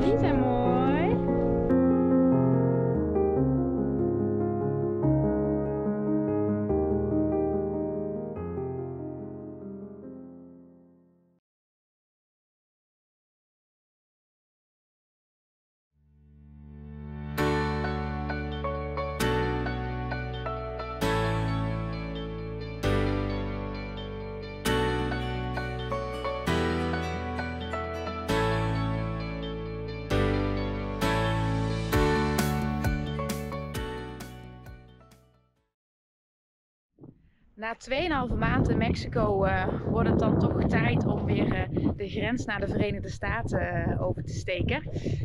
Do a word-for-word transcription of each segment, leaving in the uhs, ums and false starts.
Die zijn mooi. Na twee en een halve maand in Mexico uh, wordt het dan toch tijd om weer uh, de grens naar de Verenigde Staten uh, over te steken.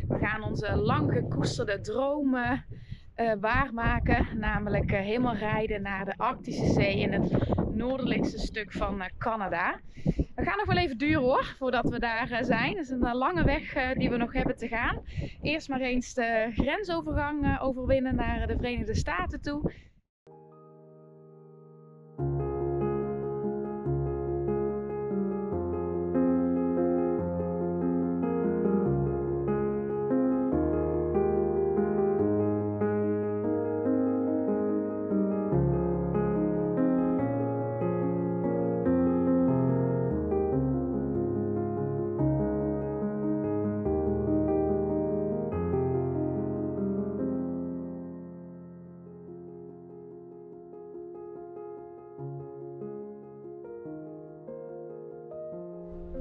We gaan onze lang gekoesterde droom uh, waarmaken. Namelijk uh, helemaal rijden naar de Arctische Zee in het noordelijkste stuk van uh, Canada. Het gaat nog wel even duren hoor, voordat we daar uh, zijn. Het is een uh, lange weg uh, die we nog hebben te gaan. Eerst maar eens de grensovergang uh, overwinnen naar uh, de Verenigde Staten toe.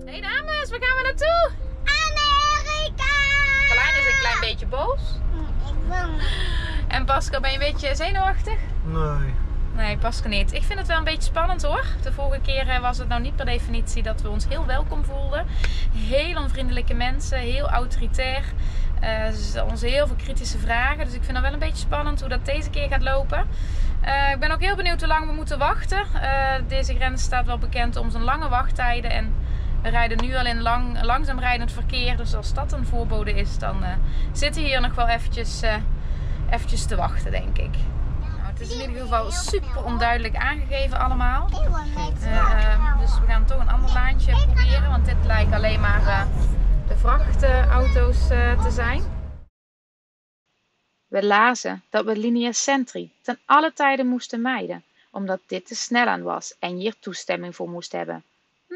Hey dames, waar gaan we naartoe? Amerika! Carlijn is een klein beetje boos. Ik ben... En Pascal, ben je een beetje zenuwachtig? Nee. Nee, Pascal niet. Ik vind het wel een beetje spannend hoor. De vorige keer was het nou niet per definitie dat we ons heel welkom voelden. Heel onvriendelijke mensen, heel autoritair. Uh, ze stelden ons heel veel kritische vragen. Dus ik vind het wel een beetje spannend hoe dat deze keer gaat lopen. Uh, ik ben ook heel benieuwd hoe lang we moeten wachten. Uh, deze grens staat wel bekend om zijn lange wachttijden. En we rijden nu al in lang, langzaam rijdend verkeer, dus als dat een voorbode is, dan uh, zitten we hier nog wel eventjes, uh, eventjes te wachten, denk ik. Nou, het is in ieder geval super onduidelijk aangegeven allemaal. Uh, dus we gaan toch een ander laantje proberen, want dit lijkt alleen maar uh, de vrachtauto's uh, te zijn. We lazen dat we linea centri ten alle tijden moesten mijden, omdat dit te snel aan was en je hier toestemming voor moest hebben.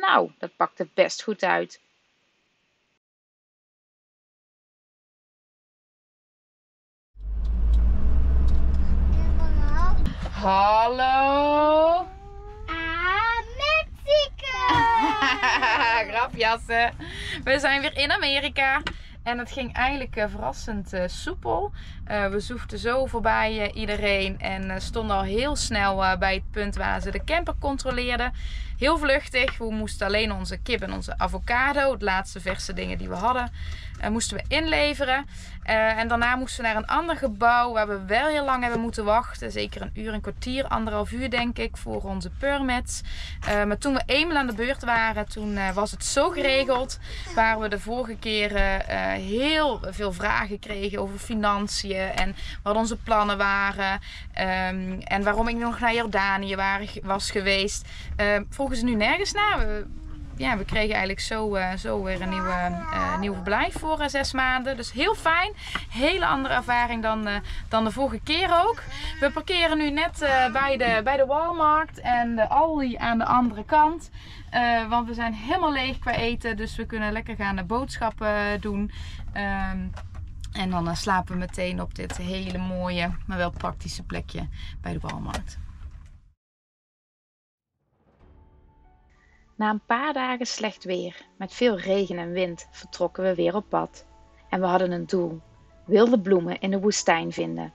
Nou, dat pakt er best goed uit. Hallo! Ah, Mexico! Grapjassen. We zijn weer in Amerika. En het ging eigenlijk uh, verrassend uh, soepel. Uh, we zoefden zo voorbij uh, iedereen en uh, stonden al heel snel uh, bij het punt waar ze de camper controleerden. Heel vluchtig. We moesten alleen onze kip en onze avocado, het laatste verse dingen die we hadden, uh, moesten we inleveren. Uh, en daarna moesten we naar een ander gebouw waar we wel heel lang hebben moeten wachten. Zeker een uur, een kwartier, anderhalf uur denk ik voor onze permits. Uh, maar toen we eenmaal aan de beurt waren, toen uh, was het zo geregeld. Waar we de vorige keren uh, heel veel vragen kregen over financiën en wat onze plannen waren. Um, en waarom ik nog naar Jordanië was geweest. Uh, vroegen ze nu nergens naar. We, ja, we kregen eigenlijk zo, uh, zo weer een nieuwe, uh, nieuw verblijf voor uh, zes maanden. Dus heel fijn. Hele andere ervaring dan, uh, dan de vorige keer ook. We parkeren nu net uh, bij, de, bij de Walmart en de Aldi aan de andere kant. Uh, want we zijn helemaal leeg qua eten. Dus we kunnen lekker gaan naar boodschappen doen. Um, en dan uh, slapen we meteen op dit hele mooie, maar wel praktische plekje bij de Walmart. Na een paar dagen slecht weer, met veel regen en wind, vertrokken we weer op pad. En we hadden een doel: wilde bloemen in de woestijn vinden.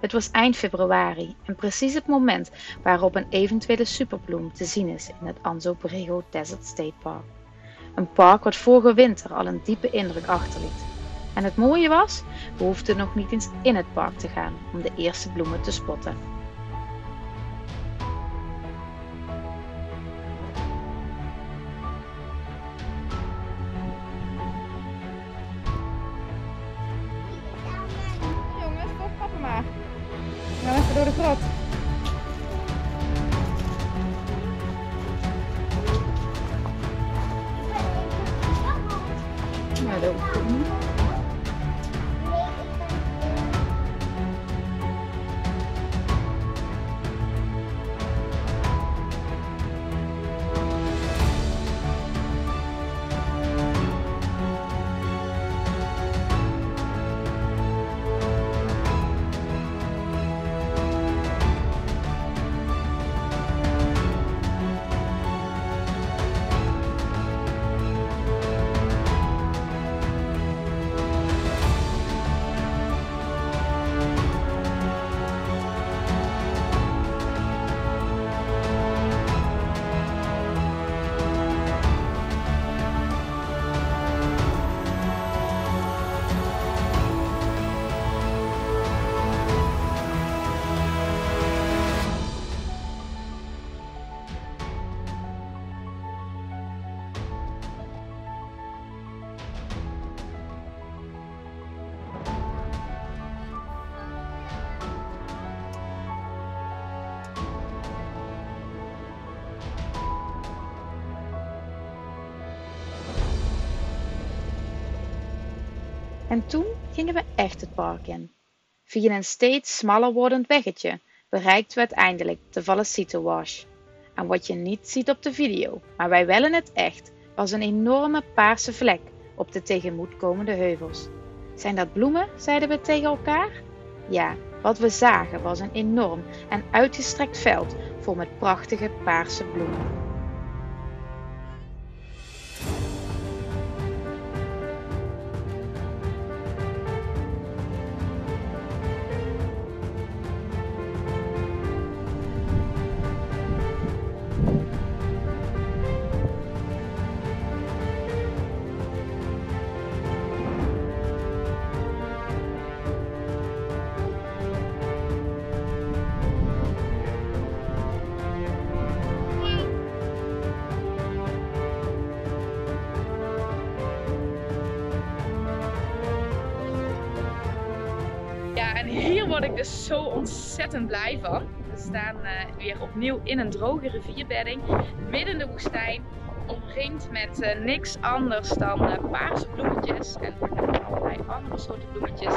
Het was eind februari en precies het moment waarop een eventuele superbloem te zien is in het Anza-Borrego Desert State Park. Een park wat vorige winter al een diepe indruk achterliet. En het mooie was, we hoefden nog niet eens in het park te gaan om de eerste bloemen te spotten. Door de grot. Ja, dat ook. En toen gingen we echt het park in. Via een steeds smaller wordend weggetje bereikten we uiteindelijk de Vallecito Wash. En wat je niet ziet op de video, maar wij wel in het echt, was een enorme paarse vlek op de tegemoetkomende heuvels. Zijn dat bloemen, zeiden we tegen elkaar? Ja, wat we zagen was een enorm en uitgestrekt veld vol met prachtige paarse bloemen. En hier word ik dus zo ontzettend blij van. We staan uh, weer opnieuw in een droge rivierbedding, midden in de woestijn, omringd met uh, niks anders dan uh, paarse bloemetjes en allerlei andere soorten bloemetjes.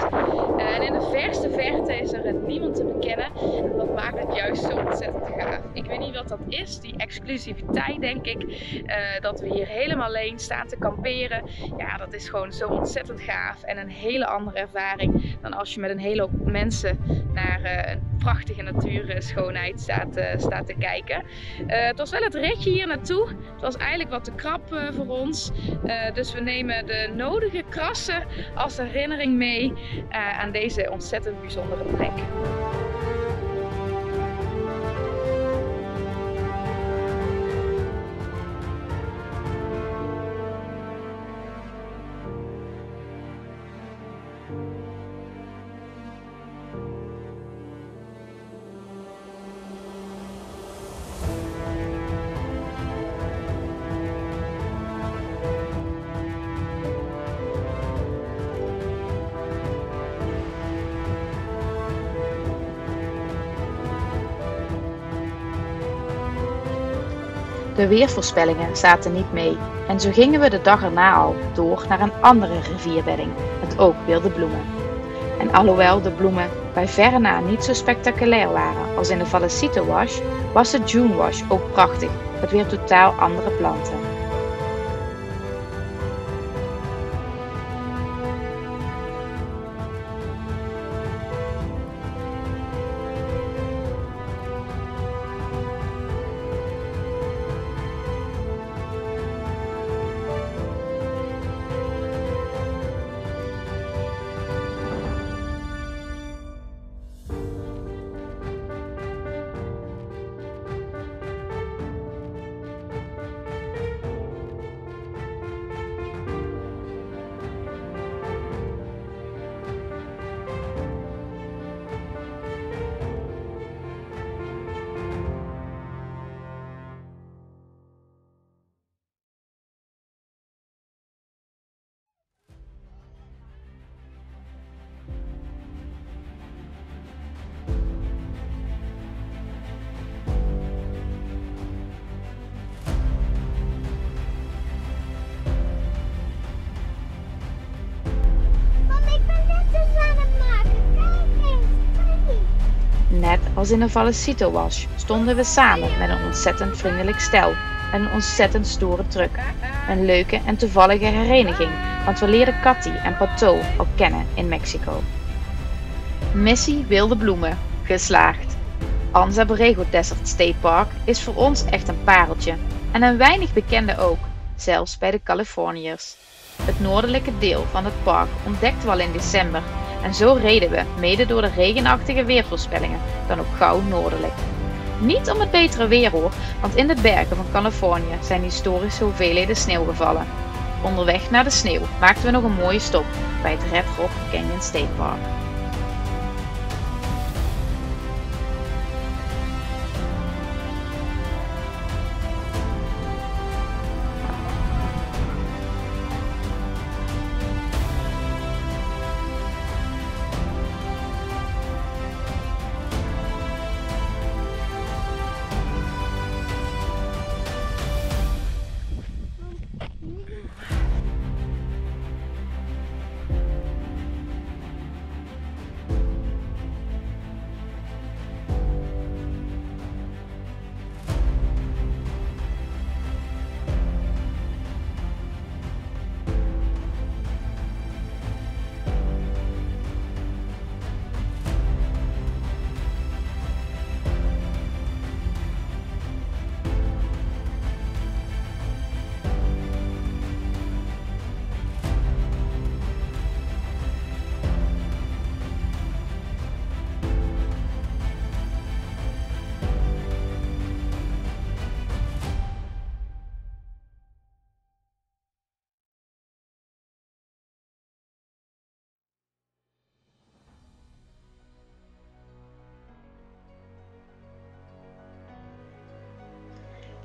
Uh, en in de verste verte is er niemand te bekennen en dat maakt het juist zo ontzettend gaaf. Ik weet niet wat dat is, die exclusiviteit denk ik, uh, dat we hier helemaal alleen staan te kamperen. Ja, dat is gewoon zo ontzettend gaaf en een hele andere ervaring dan als je met een hele hoop mensen naar uh, een prachtige natuurschoonheid staat, uh, staat te kijken. Uh, het was wel het ritje hier naartoe, het was eigenlijk wat te krap uh, voor ons, uh, dus we nemen de nodige krassen als herinnering mee uh, aan deze ontzettend bijzondere plek. De weervoorspellingen zaten niet mee en zo gingen we de dag erna al door naar een andere rivierbedding met ook wilde bloemen. En alhoewel de bloemen bij verre na niet zo spectaculair waren als in de Vallecito Wash, was de June wash ook prachtig met weer totaal andere planten. Net als in de Vallecito Wash stonden we samen met een ontzettend vriendelijk stel en een ontzettend stoere truck. Een leuke en toevallige hereniging, want we leerden Cathy en Pato al kennen in Mexico. Missie wilde bloemen, geslaagd. Anza-Borrego Desert State Park is voor ons echt een pareltje en een weinig bekende ook, zelfs bij de Californiërs. Het noordelijke deel van het park ontdekten we al in december. En zo reden we, mede door de regenachtige weervoorspellingen, dan ook gauw noordelijk. Niet om het betere weer hoor, want in de bergen van Californië zijn historische hoeveelheden sneeuw gevallen. Onderweg naar de sneeuw maakten we nog een mooie stop bij het Red Rock Canyon State Park.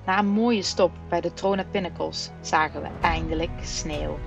Na een mooie stop bij de Trona Pinnacles zagen we eindelijk sneeuw.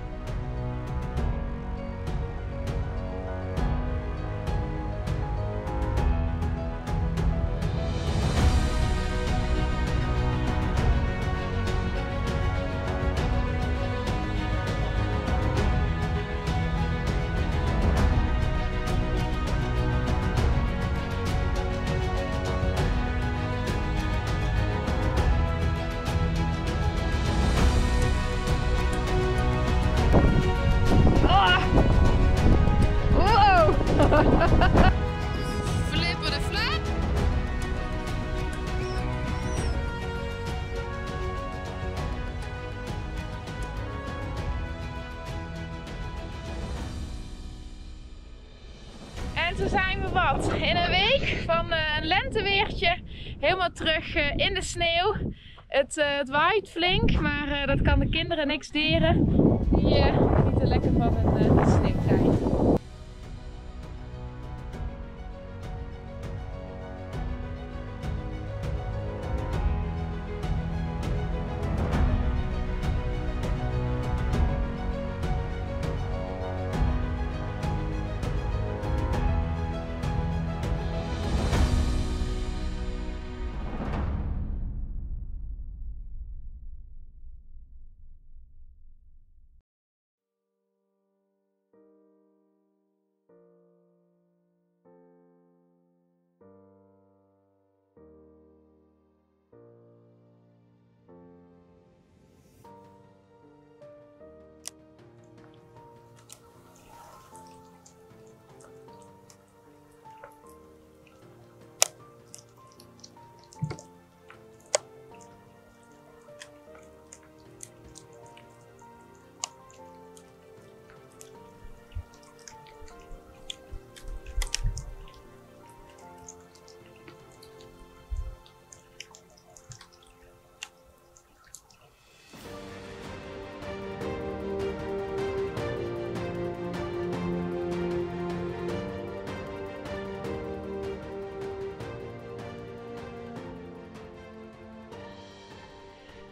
Flipper de flap! En toen zijn we wat. In een week van een lenteweertje helemaal terug in de sneeuw. Het, het waait flink, maar dat kan de kinderen niks deren. Die genieten lekker van het sneeuwtijd.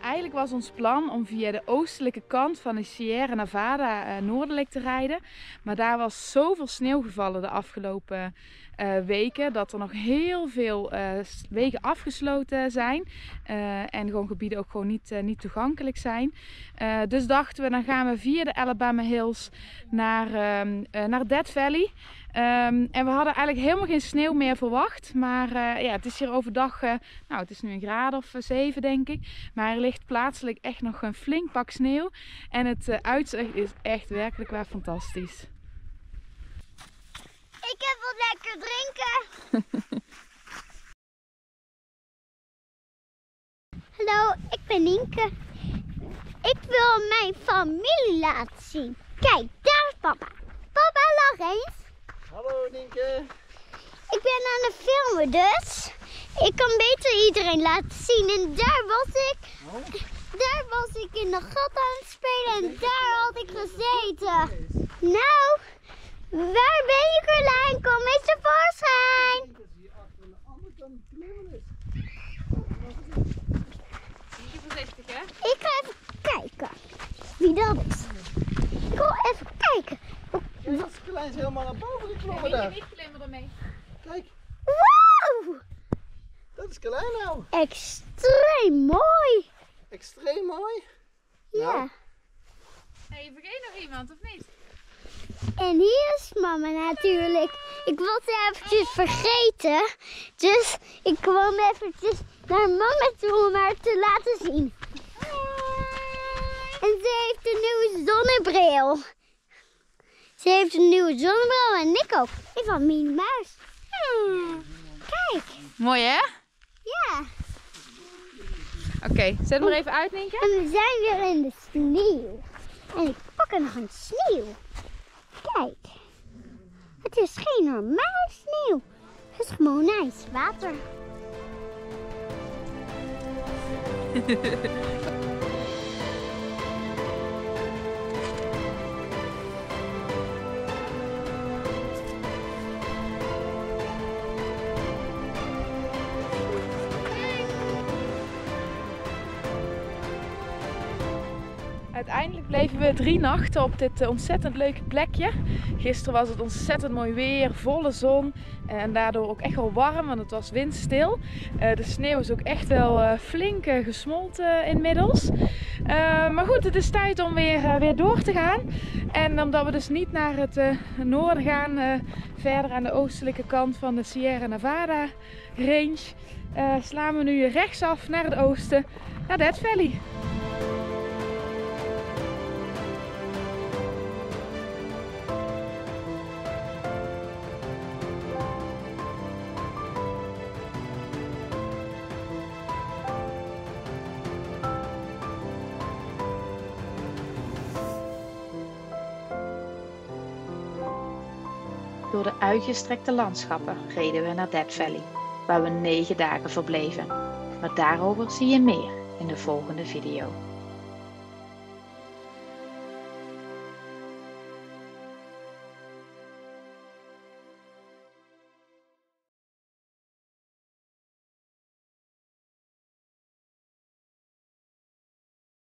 Eigenlijk was ons plan om via de oostelijke kant van de Sierra Nevada noordelijk te rijden. Maar daar was zoveel sneeuw gevallen de afgelopen uh, weken dat er nog heel veel uh, wegen afgesloten zijn. Uh, en gewoon gebieden ook gewoon niet, uh, niet toegankelijk zijn. Uh, dus dachten we, dan gaan we via de Alabama Hills naar, um, uh, naar Death Valley. Um, en we hadden eigenlijk helemaal geen sneeuw meer verwacht. Maar uh, ja, het is hier overdag, uh, nou het is nu een graad of zeven denk ik. Maar er ligt plaatselijk echt nog een flink pak sneeuw. En het uh, uitzicht is echt werkelijk waar fantastisch. Ik heb wat lekker drinken. Hallo, ik ben Nienke. Ik wil mijn familie laten zien. Kijk, daar is papa. Papa, lach eens. Hallo Nienke. Ik ben aan het filmen dus. Ik kan beter iedereen laten zien. En daar was ik. Huh? Daar was ik in de gat aan het spelen. En daar had ik gezeten. Nou, waar ben je Carlijn? Kom eens tevoorschijn. Ik denk dat ze hier achter aan de andere kant klimmen is. Zie je voorzichtig hè? Ik ga even kijken wie dat is. Ik wil even kijken. Kijk, dat Carlijn is helemaal naar boven geklommen daar. Ik klim ermee. Kijk. Wauw! Dat is Carlijn nou. Extreem mooi. Extreem mooi? Ja. Nou. Hey, je vergeet nog iemand of niet? En hier is mama natuurlijk. Ik was eventjes vergeten. Dus ik kwam eventjes naar mama toe om haar te laten zien. En ze heeft een nieuwe zonnebril. Ze heeft een nieuwe zonnebril en ik ook. Ik van Minnie Muis. Hmm. Kijk. Mooi hè? Ja. Oké, okay, zet hem er even uit Nienke. En we zijn weer in de sneeuw. En ik pak er nog een sneeuw. Kijk, het is geen normale sneeuw. Het is gewoon ijs, water. uiteindelijk bleven we drie nachten op dit ontzettend leuke plekje. Gisteren was het ontzettend mooi weer, volle zon en daardoor ook echt wel warm, want het was windstil. De sneeuw is ook echt wel flink gesmolten inmiddels. Maar goed, het is tijd om weer, weer door te gaan. En omdat we dus niet naar het noorden gaan, verder aan de oostelijke kant van de Sierra Nevada range, slaan we nu rechtsaf naar het oosten, naar Death Valley. Door de uitgestrekte landschappen reden we naar Death Valley, waar we negen dagen verbleven. Maar daarover zie je meer in de volgende video.